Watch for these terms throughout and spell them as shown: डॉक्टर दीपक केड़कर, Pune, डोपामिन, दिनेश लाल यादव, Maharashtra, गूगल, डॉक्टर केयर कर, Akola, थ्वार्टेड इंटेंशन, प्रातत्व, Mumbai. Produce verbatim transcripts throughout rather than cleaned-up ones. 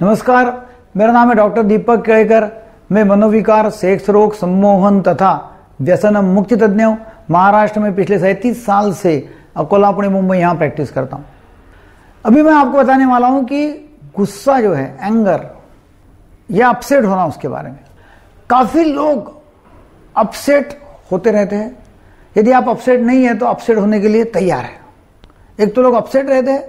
नमस्कार, मेरा नाम है डॉक्टर दीपक केड़कर। मैं मनोविकार, सेक्स रोग, सम्मोहन तथा व्यसन मुक्ति तज्ञ हूँ। महाराष्ट्र में पिछले सैंतीस साल से अकोला, पुणे, मुंबई यहाँ प्रैक्टिस करता हूँ। अभी मैं आपको बताने वाला हूँ कि गुस्सा जो है, एंगर या अपसेट होना, उसके बारे में। काफ़ी लोग अपसेट होते रहते हैं। यदि आप अपसेट नहीं है तो अपसेट होने के लिए तैयार है। एक तो लोग अपसेट रहते हैं,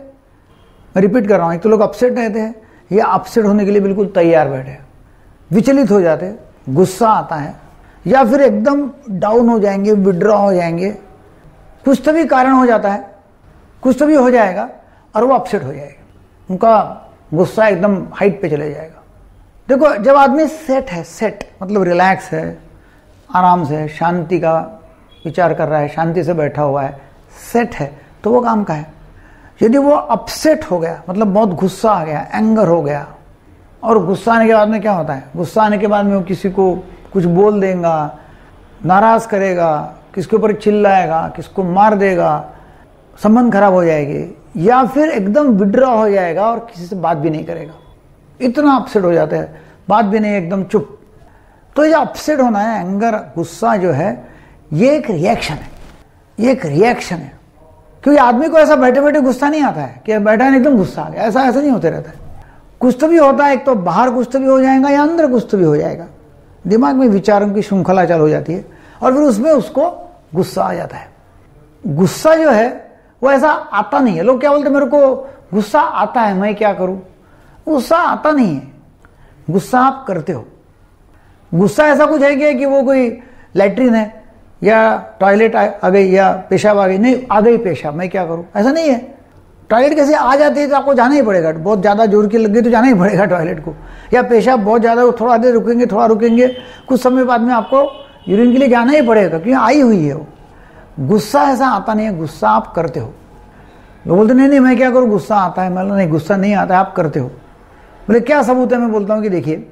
मैं रिपीट कर रहा हूँ, एक तो लोग अपसेट रहते हैं या अपसेट होने के लिए बिल्कुल तैयार बैठे, विचलित हो जाते, गुस्सा आता है, या फिर एकदम डाउन हो जाएंगे, विड्रॉ हो जाएंगे। कुछ तो भी कारण हो जाता है, कुछ तो भी हो जाएगा और वो अपसेट हो जाएगा, उनका गुस्सा एकदम हाइट पे चले जाएगा। देखो, जब आदमी सेट है, सेट मतलब रिलैक्स है, आराम से, शांति का विचार कर रहा है, शांति से बैठा हुआ है, सेट है, तो वो काम का है। यदि वो अपसेट हो गया, मतलब बहुत गुस्सा आ गया, एंगर हो गया, और गुस्सा आने के बाद में क्या होता है, गुस्सा आने के बाद में वो किसी को कुछ बोल देगा, नाराज़ करेगा, किसके ऊपर चिल्लाएगा, किसको मार देगा, संबंध खराब हो जाएगी, या फिर एकदम विड्रॉ हो जाएगा और किसी से बात भी नहीं करेगा। इतना अपसेट हो जाता है, बात भी नहीं, एकदम चुप। तो ये अपसेट होना है, एंगर, गुस्सा जो है, ये एक रिएक्शन है, ये एक रिएक्शन है। क्योंकि आदमी को ऐसा बैठे बैठे गुस्सा नहीं आता है कि बैठा है एकदम गुस्सा आ गया, ऐसा ऐसा नहीं होते रहता है। कुछ तो भी होता है, एक तो बाहर कुछ तो भी हो जाएगा या अंदर कुछ तो भी हो जाएगा। दिमाग में विचारों की श्रृंखला चालू हो जाती है और फिर उसमें उसको गुस्सा आ जाता है। गुस्सा जो है वो ऐसा आता नहीं है। लोग क्या बोलते हैं, मेरे को गुस्सा आता है, मैं क्या करूँ। गुस्सा आता नहीं है, गुस्सा आप करते हो। गुस्सा ऐसा कुछ है क्या कि वो कोई लैट्रिन है या टॉयलेट आ गई या पेशाब आ गई, नहीं आ गई पेशाब, मैं क्या करूं, ऐसा नहीं है। टॉयलेट कैसे आ जाती है तो आपको जाना ही पड़ेगा, बहुत ज़्यादा जोर की लग गई तो जाना ही पड़ेगा टॉयलेट को, या पेशाब बहुत ज़्यादा हो, थोड़ा देर रुकेंगे, थोड़ा रुकेंगे, कुछ समय बाद में आपको यूरिन के लिए जाना ही पड़ेगा क्योंकि आई हुई है वो। गुस्सा ऐसा आता नहीं है, गुस्सा आप करते हो। लोग बोलते नहीं नहीं मैं क्या करूँ, गुस्सा आता है। मैं बोला नहीं, गुस्सा नहीं आता है, आप करते हो। बोले क्या सबूत है। मैं बोलता हूँ कि देखिए,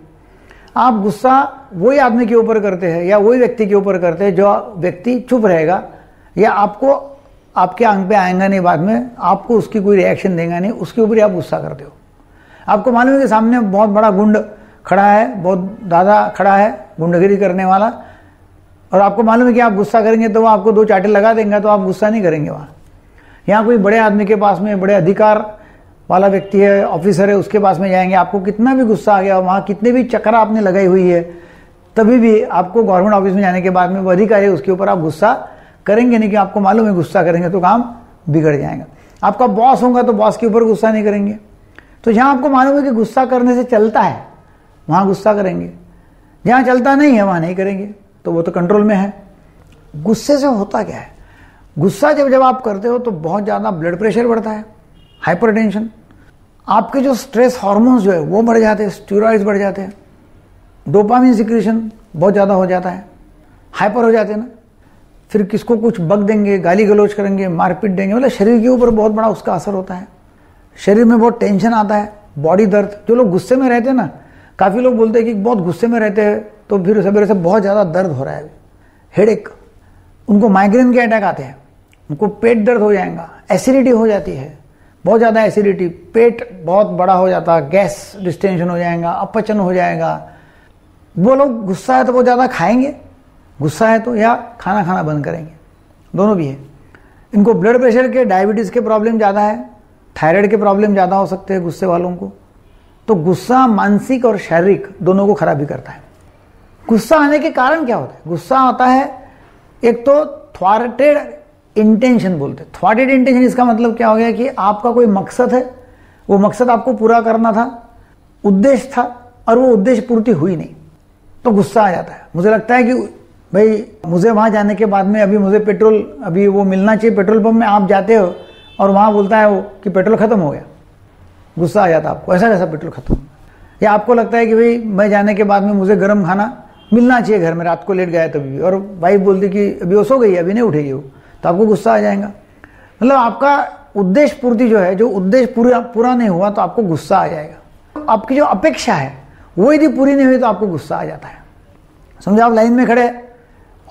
आप गुस्सा वही आदमी के ऊपर करते हैं या वही व्यक्ति के ऊपर करते हैं जो व्यक्ति चुप रहेगा या आपको आपके आंख पे आएगा नहीं, बाद में आपको उसकी कोई रिएक्शन देगा नहीं, उसके ऊपर ही आप गुस्सा करते हो। आपको मालूम है कि सामने बहुत बड़ा गुंड खड़ा है, बहुत दादा खड़ा है, गुंडगिरी करने वाला, और आपको मालूम है कि आप गुस्सा करेंगे तो वो आपको दो चाटे लगा देंगे, तो आप गुस्सा नहीं करेंगे। वहाँ यहाँ कोई बड़े आदमी के पास में, बड़े अधिकार वाला व्यक्ति है, ऑफिसर है, उसके पास में जाएंगे, आपको कितना भी गुस्सा आ गया, वहाँ कितने भी चक्रा आपने लगाई हुई है, तभी भी आपको गवर्नमेंट ऑफिस में जाने के बाद में वो अधिकारी है, उसके ऊपर आप गुस्सा करेंगे नहीं, कि आपको मालूम है गुस्सा करेंगे तो काम बिगड़ जाएगा। आपका बॉस होगा तो बॉस के ऊपर गुस्सा नहीं करेंगे। तो जहाँ आपको मालूम है कि गुस्सा करने से चलता है, वहाँ गुस्सा करेंगे, जहाँ चलता नहीं है वहाँ नहीं करेंगे, तो वो तो कंट्रोल में है। गुस्से से होता क्या है, गुस्सा जब जब आप करते हो तो बहुत ज़्यादा ब्लड प्रेशर बढ़ता है, हाइपरटेंशन, आपके जो स्ट्रेस हार्मोन्स जो है वो बढ़ जाते हैं, स्टीरॉइड्स बढ़ जाते हैं, डोपामिन सिक्रीशन बहुत ज़्यादा हो जाता है, हाइपर हो जाते हैं ना। फिर किसको कुछ बक देंगे, गाली गलौज करेंगे, मारपीट देंगे, मतलब शरीर के ऊपर बहुत बड़ा उसका असर होता है। शरीर में बहुत टेंशन आता है, बॉडी दर्द। जो लोग गुस्से में रहते हैं ना, काफ़ी लोग बोलते हैं कि बहुत गुस्से में रहते हैं तो फिर सवेरे से बहुत ज़्यादा दर्द हो रहा है, हेडेक, उनको माइग्रेन के अटैक आते हैं, उनको पेट दर्द हो जाएगा, एसिडिटी हो जाती है, बहुत ज़्यादा एसिडिटी, पेट बहुत बड़ा हो जाता है, गैस डिस्टेंशन हो जाएगा, अपचन हो जाएगा। वो लोग गुस्सा है तो बहुत ज़्यादा खाएंगे, गुस्सा है तो, या खाना खाना बंद करेंगे, दोनों भी है। इनको ब्लड प्रेशर के, डायबिटीज़ के प्रॉब्लम ज़्यादा है, थायराइड के प्रॉब्लम ज़्यादा हो सकते हैं गुस्से वालों को। तो गुस्सा मानसिक और शारीरिक दोनों को खराब भी करता है। गुस्सा आने के कारण क्या होता है, गुस्सा आता है एक तो थ्वार्टेड इंटेंशन बोलते हैं। थ्वार्टेड इंटेंशन, इसका मतलब क्या हो गया कि आपका कोई मकसद है, वो मकसद आपको पूरा करना था, उद्देश्य था, और वो उद्देश्य पूर्ति हुई नहीं, तो गुस्सा आ जाता है। मुझे लगता है कि भाई मुझे वहाँ जाने के बाद में अभी मुझे पेट्रोल, अभी वो मिलना चाहिए पेट्रोल पंप में, आप जाते हो और वहाँ बोलता है वो कि पेट्रोल ख़त्म हो गया, गुस्सा आ जाता है आपको, ऐसा कैसा पेट्रोल ख़त्म। या आपको लगता है कि भाई मैं जाने के बाद में मुझे गर्म खाना मिलना चाहिए घर में, रात को लेट गया तभी, और वाइफ बोलती कि अभी वो सो गई, अभी नहीं उठेगी वो, तो आपको गुस्सा आ जाएगा। मतलब आपका उद्देश्य पूर्ति जो है, जो उद्देश्य पूरा पूरा नहीं हुआ तो आपको गुस्सा आ जाएगा। आपकी जो अपेक्षा है वो यदि पूरी नहीं हुई तो आपको गुस्सा आ जाता है। समझो आप लाइन में खड़े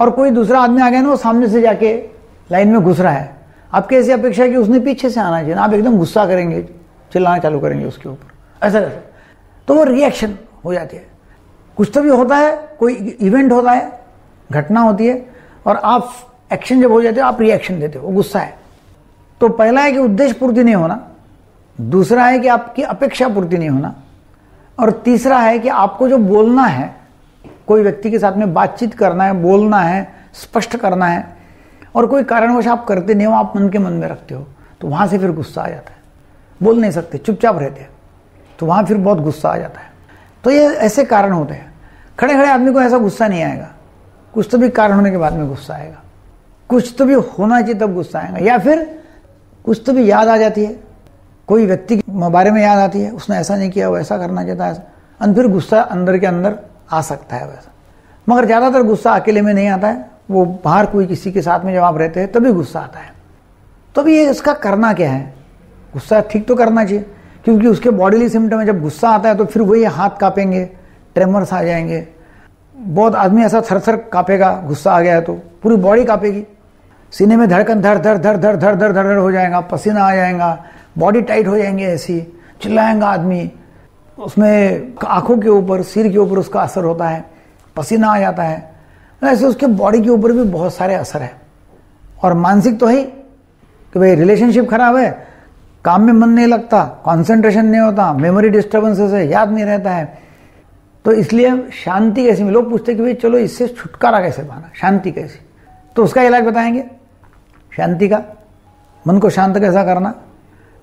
और कोई दूसरा आदमी आ गया ना, वो सामने से जाके लाइन में घुस रहा है, आपकी ऐसी अपेक्षा है कि उसने पीछे से आना चाहिए ना, आप एकदम गुस्सा करेंगे, चिल्लाना चालू करेंगे उसके ऊपर, ऐसा ऐसा। तो वो रिएक्शन हो जाती है। कुछ तो भी होता है, कोई इवेंट होता है, घटना होती है और आप एक्शन जब हो जाते हो आप रिएक्शन देते हो, वो गुस्सा है। तो पहला है कि उद्देश्य पूर्ति नहीं होना, दूसरा है कि आपकी अपेक्षा पूर्ति नहीं होना, और तीसरा है कि आपको जो बोलना है, कोई व्यक्ति के साथ में बातचीत करना है, बोलना है, स्पष्ट करना है, और कोई कारणवश आप करते नहीं हो, आप मन के मन में रखते हो, तो वहाँ से फिर गुस्सा आ जाता है, बोल नहीं सकते, चुपचाप रहते हैं, तो वहाँ फिर बहुत गुस्सा आ जाता है। तो ये ऐसे कारण होते हैं। खड़े खड़े आदमी को ऐसा गुस्सा नहीं आएगा, कुछ तो भी कारण होने के बाद में गुस्सा आएगा, कुछ तो भी होना चाहिए तब गुस्सा आएगा, या फिर कुछ तो भी याद आ जाती है, कोई व्यक्ति के बारे में याद आती है, उसने ऐसा नहीं किया, वो ऐसा करना चाहता है, और फिर गुस्सा अंदर के अंदर आ सकता है वैसा। मगर ज़्यादातर गुस्सा अकेले में नहीं आता है, वो बाहर कोई किसी के साथ में जब आप रहते हैं तभी गुस्सा आता है। तभी ये इसका करना क्या है, गुस्सा ठीक तो करना चाहिए, क्योंकि उसके बॉडीली सिम्टम है। जब गुस्सा आता है तो फिर वही हाथ काँपेंगे, ट्रेमर्स आ जाएंगे, बहुत आदमी ऐसा थर थर काँपेगा, गुस्सा आ गया तो पूरी बॉडी काँपेगी, सीने में धड़कन धड़ धड़ धड़ धड़ धड़ धड़ धड़ हो जाएगा, पसीना आ जाएगा, बॉडी टाइट हो जाएंगे, ऐसी चिल्लाएगा आदमी, उसमें आँखों के ऊपर, सिर के ऊपर उसका असर होता है, पसीना आ जाता है, ऐसे उसके बॉडी के ऊपर भी बहुत सारे असर है। और मानसिक तो ही कि भाई रिलेशनशिप खराब है, काम में मन नहीं लगता, कंसंट्रेशन नहीं होता, मेमोरी डिस्टर्बेंसेस है, याद नहीं रहता है। तो इसलिए शांति कैसे मिले, लोग पूछते कि भाई चलो इससे छुटकारा कैसे पाना, शांति कैसे, तो उसका इलाज बताएंगे, शांति का, मन को शांत कैसा करना,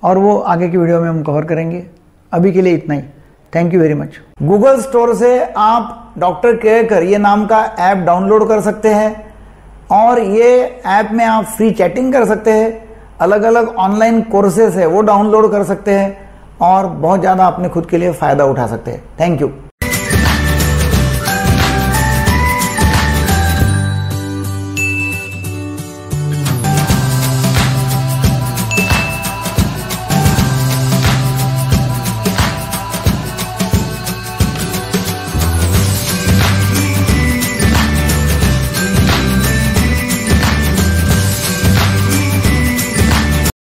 और वो आगे की वीडियो में हम कवर करेंगे। अभी के लिए इतना ही, thank you very much. गूगल store से आप डॉक्टर केयर कर ये नाम का ऐप डाउनलोड कर सकते हैं, और ये ऐप में आप फ्री चैटिंग कर सकते हैं, अलग अलग ऑनलाइन कोर्सेस है वो डाउनलोड कर सकते हैं, और बहुत ज़्यादा अपने खुद के लिए फ़ायदा उठा सकते हैं। Thank you.